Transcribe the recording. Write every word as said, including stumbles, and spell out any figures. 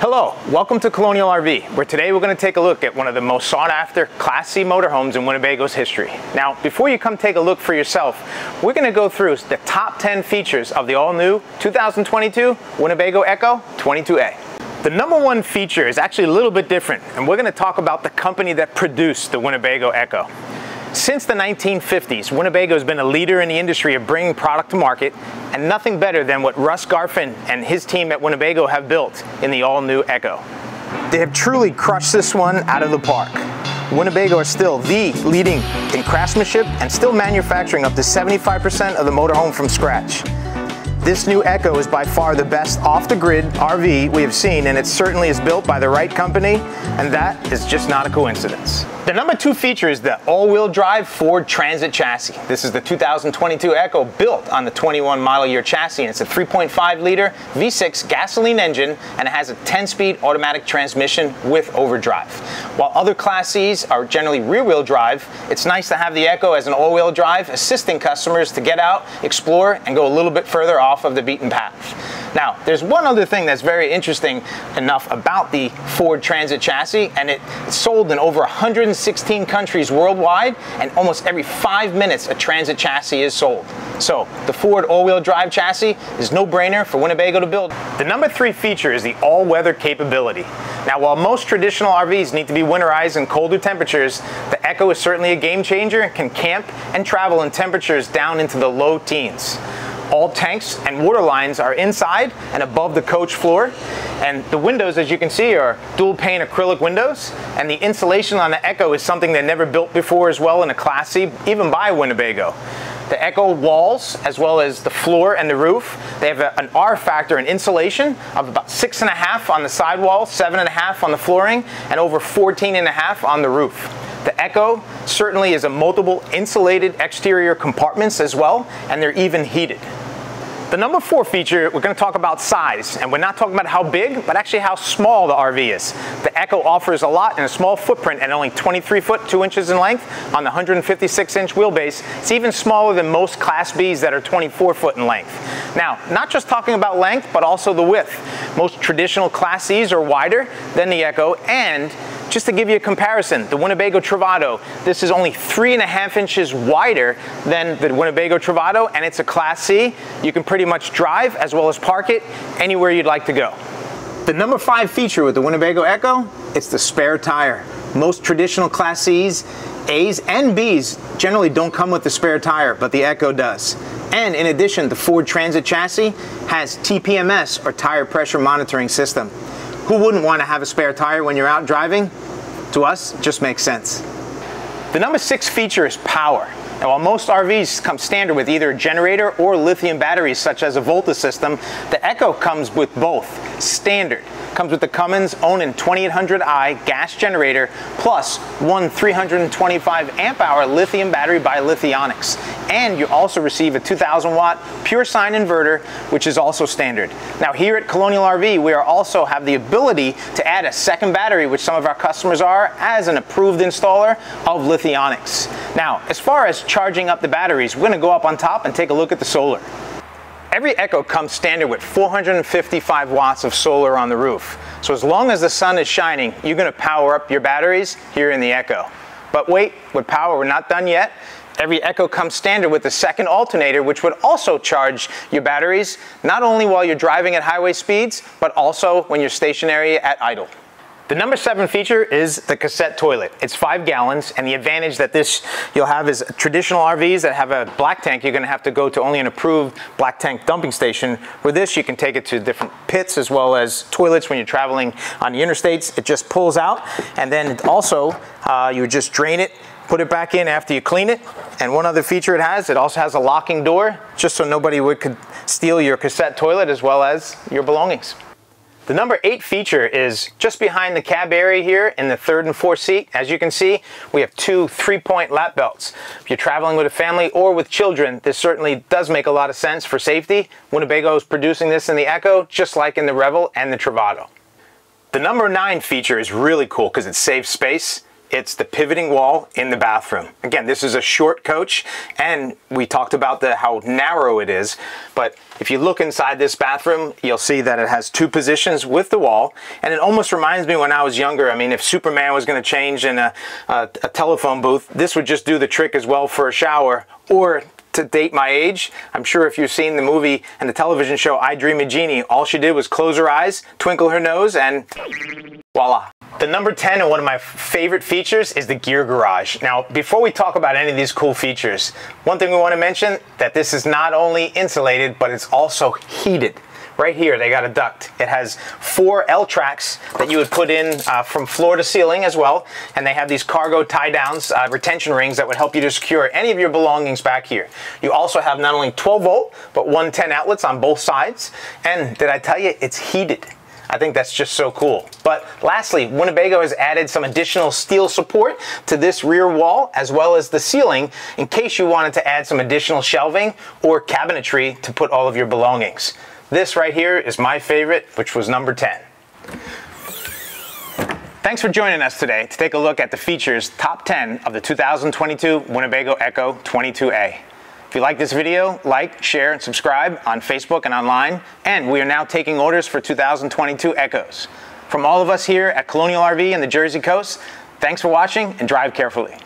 Hello, welcome to Colonial R V, where today we're going to take a look at one of the most sought-after Class C motorhomes in Winnebago's history. Now, before you come take a look for yourself, we're going to go through the top ten features of the all-new two thousand twenty-two Winnebago Ekko twenty-two A. The number one feature is actually a little bit different, and we're going to talk about the company that produced the Winnebago Ekko. Since the nineteen fifties, Winnebago has been a leader in the industry of bringing product to market, and nothing better than what Russ Garfin and his team at Winnebago have built in the all-new Ekko. They have truly crushed this one out of the park. Winnebago is still the leading in craftsmanship and still manufacturing up to seventy-five percent of the motorhome from scratch. This new Ekko is by far the best off-the-grid R V we have seen, and it certainly is built by the right company, and that is just not a coincidence. The number two feature is the all-wheel drive Ford Transit chassis. This is the two thousand twenty-two Ekko built on the twenty-one model year chassis, and it's a three point five liter V six gasoline engine, and it has a ten speed automatic transmission with overdrive. While other Class C's are generally rear-wheel drive, it's nice to have the Ekko as an all-wheel drive, assisting customers to get out, explore, and go a little bit further off off of the beaten path. Now, there's one other thing that's very interesting enough about the Ford Transit chassis, and it sold in over one hundred sixteen countries worldwide, and almost every five minutes a Transit chassis is sold. So the Ford all-wheel drive chassis is no-brainer for Winnebago to build. The number three feature is the all-weather capability. Now, while most traditional R Vs need to be winterized in colder temperatures, the Ekko is certainly a game changer and can camp and travel in temperatures down into the low teens. All tanks and water lines are inside and above the coach floor, and the windows, as you can see, are dual pane acrylic windows, and the insulation on the Ekko is something they never built before as well in a Class C, even by Winnebago. The Ekko walls, as well as the floor and the roof, they have a, an R factor in insulation of about six and a half on the sidewall, seven and a half on the flooring, and over fourteen and a half on the roof. The Ekko certainly is a multiple insulated exterior compartments as well, and they're even heated. The number four feature, we're going to talk about size, and we're not talking about how big, but actually how small the R V is. The Ekko offers a lot in a small footprint at only twenty-three foot two inches in length on the one hundred fifty-six inch wheelbase. It's even smaller than most Class B's that are twenty-four foot in length. Now, not just talking about length, but also the width. Most traditional Class C's are wider than the Ekko, and just to give you a comparison, the Winnebago Travado, this is only three and a half inches wider than the Winnebago Travado, and it's a Class C. You can pretty much drive as well as park it anywhere you'd like to go. The number five feature with the Winnebago Ekko, it's the spare tire. Most traditional Class C's, A's, and B's generally don't come with the spare tire, but the Ekko does. And in addition, the Ford Transit chassis has T P M S, or tire pressure monitoring system. Who wouldn't want to have a spare tire when you're out driving? To us, it just makes sense. The number six feature is power. And while most R Vs come standard with either a generator or lithium batteries, such as a Volta system, the Ekko comes with both. Standard comes with the Cummins Onan twenty-eight hundred i gas generator plus one three hundred twenty-five amp hour lithium battery by Lithionics, and you also receive a two thousand watt pure sine inverter, which is also standard. Now, here at Colonial R V, we are also have the ability to add a second battery, which some of our customers are, as an approved installer of Lithionics. Now, as far as charging up the batteries, we're going to go up on top and take a look at the solar. Every Ekko comes standard with four hundred fifty-five watts of solar on the roof. So as long as the sun is shining, you're going to power up your batteries here in the Ekko. But wait, with power, we're not done yet. Every Ekko comes standard with the second alternator, which would also charge your batteries, not only while you're driving at highway speeds, but also when you're stationary at idle. The number seven feature is the cassette toilet. It's five gallons, and the advantage that this you'll have is traditional R Vs that have a black tank, you're gonna have to go to only an approved black tank dumping station. With this, you can take it to different pits as well as toilets when you're traveling on the interstates. It just pulls out, and then it also, uh, you just drain it, put it back in after you clean it. And one other feature it has, it also has a locking door, just so nobody would could steal your cassette toilet as well as your belongings. The number eight feature is just behind the cab area here in the third and fourth seat. As you can see, we have two three-point lap belts. If you're traveling with a family or with children, this certainly does make a lot of sense for safety. Winnebago is producing this in the Ekko, just like in the Revel and the Travado. The number nine feature is really cool because it saves space. It's the pivoting wall in the bathroom. Again, this is a short coach, and we talked about the how narrow it is, but if you look inside this bathroom, you'll see that it has two positions with the wall, and it almost reminds me when I was younger. I mean, if Superman was going to change in a, a, a telephone booth, this would just do the trick as well for a shower. Or to date my age, I'm sure if you've seen the movie and the television show I Dream a Genie, all she did was close her eyes, twinkle her nose, and voila. The number ten and one of my favorite features is the gear garage. Now, before we talk about any of these cool features, one thing we want to mention that this is not only insulated, but it's also heated. Right here, they got a duct. It has four L tracks that you would put in uh, from floor to ceiling as well. And they have these cargo tie downs, uh, retention rings that would help you to secure any of your belongings back here. You also have not only twelve volt, but one ten outlets on both sides. And did I tell you, it's heated. I think that's just so cool. But lastly, Winnebago has added some additional steel support to this rear wall as well as the ceiling in case you wanted to add some additional shelving or cabinetry to put all of your belongings. This right here is my favorite, which was number ten. Thanks for joining us today to take a look at the features top ten of the two thousand twenty-two Winnebago Ekko twenty-two A. If you like this video, like, share, and subscribe on Facebook and online. And we are now taking orders for two thousand twenty-two Ekkos. From all of us here at Colonial R V in the Jersey Coast, thanks for watching and drive carefully.